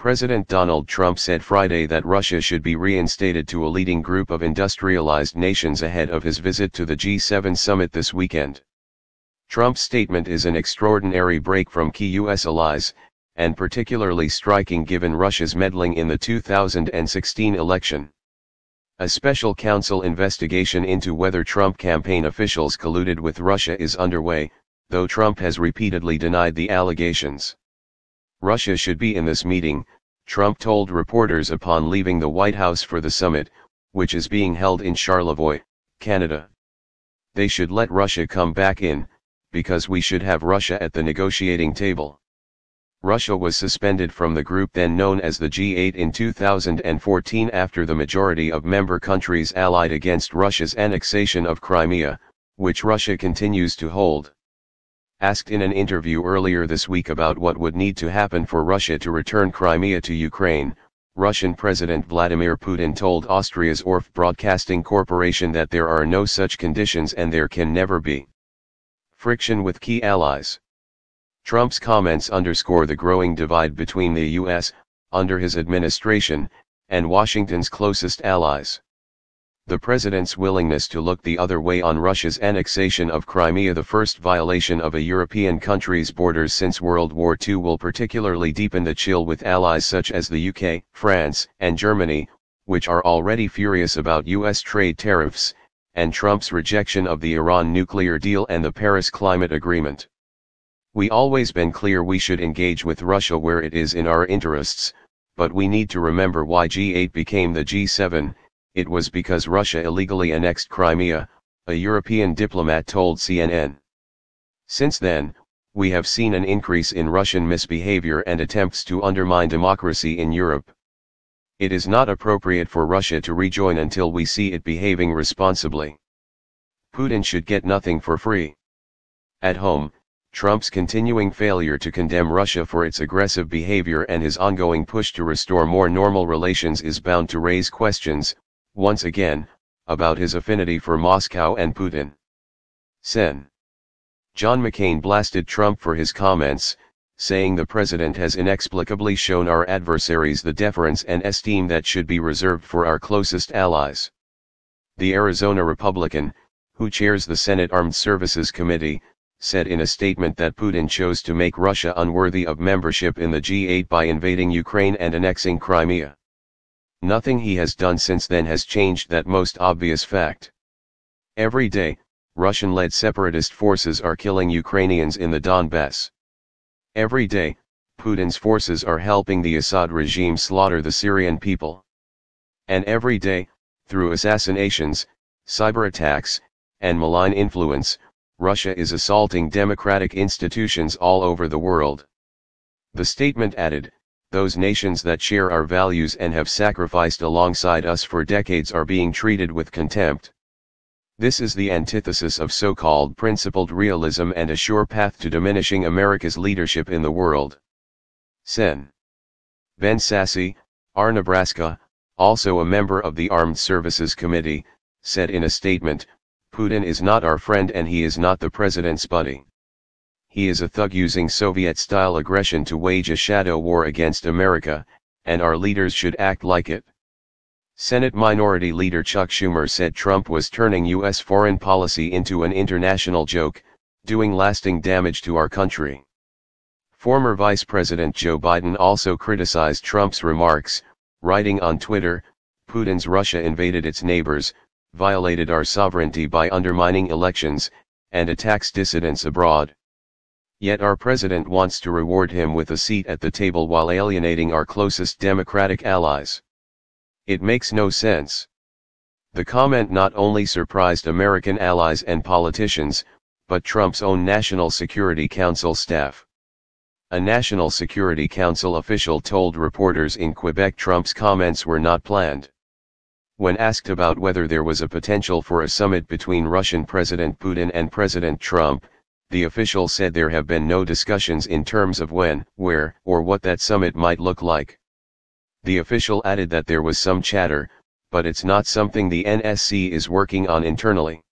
President Donald Trump said Friday that Russia should be reinstated to a leading group of industrialized nations ahead of his visit to the G7 summit this weekend. Trump's statement is an extraordinary break from key U.S. allies, and particularly striking given Russia's meddling in the 2016 election. A special counsel investigation into whether Trump campaign officials colluded with Russia is underway, though Trump has repeatedly denied the allegations. Russia should be in this meeting, Trump told reporters upon leaving the White House for the summit, which is being held in Charlevoix, Canada. They should let Russia come back in, because we should have Russia at the negotiating table. Russia was suspended from the group then known as the G8 in 2014 after the majority of member countries allied against Russia's annexation of Crimea, which Russia continues to hold. Asked in an interview earlier this week about what would need to happen for Russia to return Crimea to Ukraine, Russian President Vladimir Putin told Austria's ORF Broadcasting Corporation that there are no such conditions and there can never be. Friction with key allies. Trump's comments underscore the growing divide between the U.S., under his administration, and Washington's closest allies. The president's willingness to look the other way on Russia's annexation of Crimea, the first violation of a European country's borders since World War II, will particularly deepen the chill with allies such as the UK, France, and Germany, which are already furious about US trade tariffs, and Trump's rejection of the Iran nuclear deal and the Paris Climate Agreement. "We always been clear we should engage with Russia where it is in our interests, but we need to remember why G8 became the G7, it was because Russia illegally annexed Crimea," a European diplomat told CNN. "Since then, we have seen an increase in Russian misbehavior and attempts to undermine democracy in Europe. It is not appropriate for Russia to rejoin until we see it behaving responsibly. Putin should get nothing for free." At home, Trump's continuing failure to condemn Russia for its aggressive behavior and his ongoing push to restore more normal relations is bound to raise questions, once again, about his affinity for Moscow and Putin. Sen. John McCain blasted Trump for his comments, saying the president has inexplicably shown our adversaries the deference and esteem that should be reserved for our closest allies. The Arizona Republican, who chairs the Senate Armed Services Committee, said in a statement that Putin chose to make Russia unworthy of membership in the G8 by invading Ukraine and annexing Crimea. "Nothing he has done since then has changed that most obvious fact. Every day, Russian-led separatist forces are killing Ukrainians in the Donbass. Every day, Putin's forces are helping the Assad regime slaughter the Syrian people. And every day, through assassinations, cyber attacks, and malign influence, Russia is assaulting democratic institutions all over the world." The statement added, "Those nations that share our values and have sacrificed alongside us for decades are being treated with contempt. This is the antithesis of so-called principled realism and a sure path to diminishing America's leadership in the world." Sen. Ben Sasse, R. Nebraska, also a member of the Armed Services Committee, said in a statement, "Putin is not our friend and he is not the president's buddy. He is a thug using Soviet-style aggression to wage a shadow war against America, and our leaders should act like it." Senate Minority Leader Chuck Schumer said Trump was turning U.S. foreign policy into an international joke, doing lasting damage to our country. Former Vice President Joe Biden also criticized Trump's remarks, writing on Twitter, "Putin's Russia invaded its neighbors, violated our sovereignty by undermining elections, and attacks dissidents abroad. Yet our president wants to reward him with a seat at the table while alienating our closest democratic allies. It makes no sense." The comment not only surprised American allies and politicians, but Trump's own National Security Council staff. A National Security Council official told reporters in Quebec Trump's comments were not planned. When asked about whether there was a potential for a summit between Russian President Putin and President Trump, the official said there have been no discussions in terms of when, where, or what that summit might look like. The official added that there was some chatter, but it's not something the NSC is working on internally.